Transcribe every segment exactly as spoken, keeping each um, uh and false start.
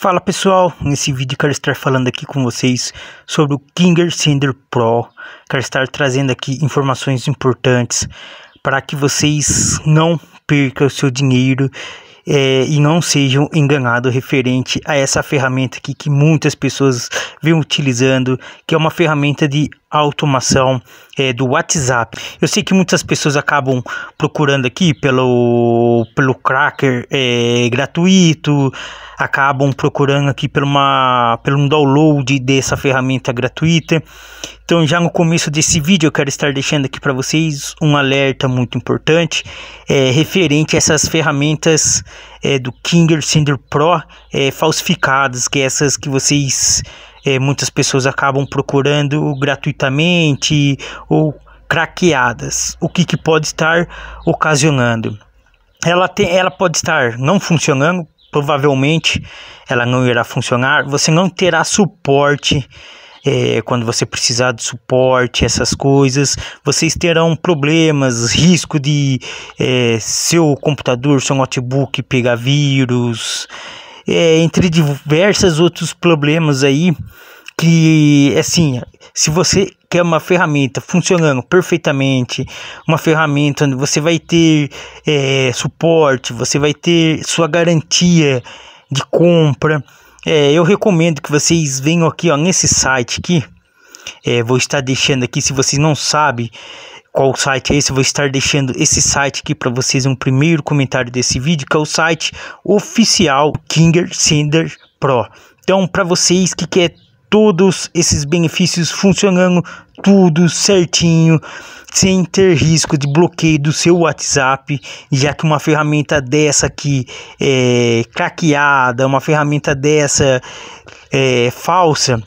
Fala pessoal, nesse vídeo quero estar falando aqui com vocês sobre o King Sender Pro. Quero estar trazendo aqui informações importantes para que vocês não percam o seu dinheiro é, e não sejam enganados referente a essa ferramenta aqui que muitas pessoas vêm utilizando, que é uma ferramenta de automação é, do WhatsApp. Eu sei que muitas pessoas acabam procurando aqui pelo pelo cracker é, gratuito, acabam procurando aqui por uma pelo um download dessa ferramenta gratuita. Então, já no começo desse vídeo eu quero estar deixando aqui para vocês um alerta muito importante é, referente a essas ferramentas é, do King Sender Pro é, falsificadas, que é essas que vocês É, muitas pessoas acabam procurando gratuitamente ou craqueadas. O que, que pode estar ocasionando? Ela, tem, ela pode estar não funcionando, provavelmente ela não irá funcionar. Você não terá suporte é, quando você precisar de suporte, essas coisas. Vocês terão problemas, risco de é, seu computador, seu notebook pegar vírus. É, entre diversos outros problemas aí, que assim, se você quer uma ferramenta funcionando perfeitamente, uma ferramenta onde você vai ter é, suporte, você vai ter sua garantia de compra, é, eu recomendo que vocês venham aqui ó, nesse site aqui, é, vou estar deixando aqui, se vocês não sabem qual site é esse, eu vou estar deixando esse site aqui para vocês um primeiro comentário desse vídeo, que é o site oficial King Sender Pro. Então, para vocês que quer todos esses benefícios funcionando tudo certinho, sem ter risco de bloqueio do seu WhatsApp, já que uma ferramenta dessa aqui é craqueada, uma ferramenta dessa é falsa,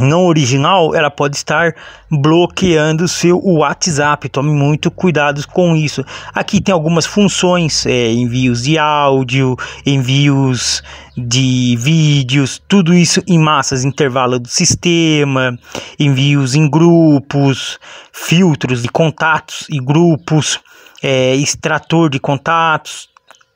não original, ela pode estar bloqueando o seu WhatsApp. Tome muito cuidado com isso. Aqui tem algumas funções, é, envios de áudio, envios de vídeos, tudo isso em massas, intervalo do sistema, envios em grupos, filtros de contatos e grupos, é, extrator de contatos.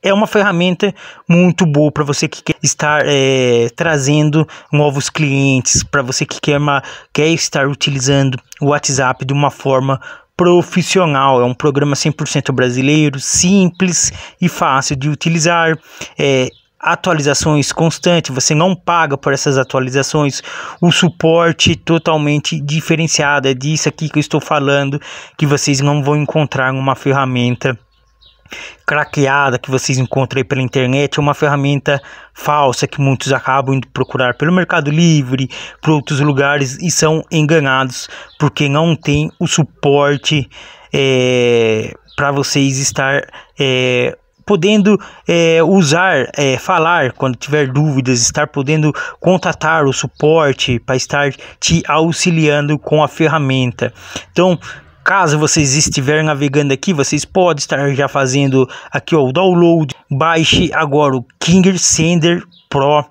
É uma ferramenta muito boa para você que quer estar é, trazendo novos clientes, para você que quer, uma, quer estar utilizando o WhatsApp de uma forma profissional. É um programa cem por cento brasileiro, simples e fácil de utilizar. É, atualizações constantes, você não paga por essas atualizações, o suporte totalmente diferenciado. É disso aqui que eu estou falando, que vocês não vão encontrar uma ferramenta craqueada que vocês encontram aí pela internet. É uma ferramenta falsa que muitos acabam indo procurar pelo Mercado Livre, por outros lugares, e são enganados porque não tem o suporte é, para vocês estar é, podendo é, usar, é, falar quando tiver dúvidas, estar podendo contatar o suporte para estar te auxiliando com a ferramenta. Então, caso vocês estiverem navegando aqui, vocês podem estar já fazendo aqui ó, o download. Baixe agora o King Sender Pro.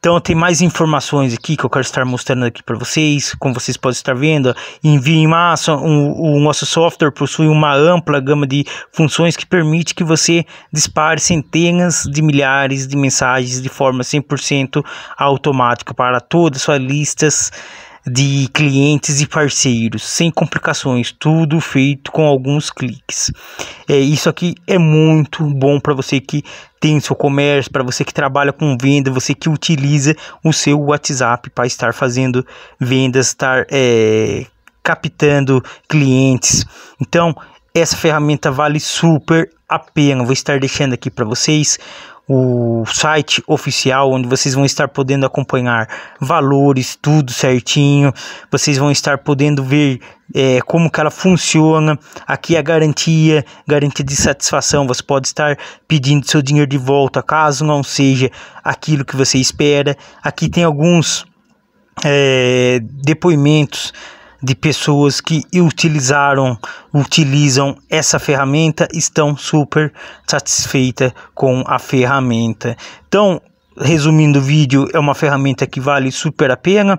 Então tem mais informações aqui que eu quero estar mostrando aqui para vocês. Como vocês podem estar vendo, envio em massa. O, o nosso software possui uma ampla gama de funções que permite que você dispare centenas de milhares de mensagens de forma cem por cento automática para todas as suas listas de clientes e parceiros, sem complicações, tudo feito com alguns cliques. É, isso aqui é muito bom para você que tem seu comércio, para você que trabalha com venda, você que utiliza o seu WhatsApp para estar fazendo vendas, estar é, captando clientes. Então, essa ferramenta vale super a pena. Vou estar deixando aqui para vocês o site oficial, onde vocês vão estar podendo acompanhar valores, tudo certinho. Vocês vão estar podendo ver é, como que ela funciona. Aqui a garantia, garantia de satisfação. Você pode estar pedindo seu dinheiro de volta caso não seja aquilo que você espera. Aqui tem alguns é, depoimentos de pessoas que utilizaram, utilizam essa ferramenta, estão super satisfeitas com a ferramenta. Então, resumindo o vídeo, é uma ferramenta que vale super a pena.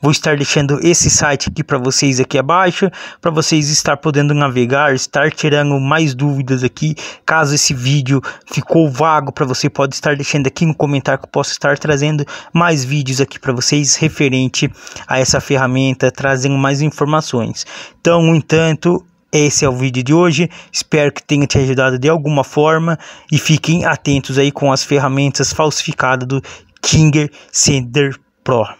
Vou estar deixando esse site aqui para vocês aqui abaixo, para vocês estar podendo navegar, estar tirando mais dúvidas aqui. Caso esse vídeo ficou vago para você, pode estar deixando aqui um comentário que eu posso estar trazendo mais vídeos aqui para vocês referente a essa ferramenta, trazendo mais informações. Então, no entanto, esse é o vídeo de hoje, espero que tenha te ajudado de alguma forma e fiquem atentos aí com as ferramentas falsificadas do King Sender Pro.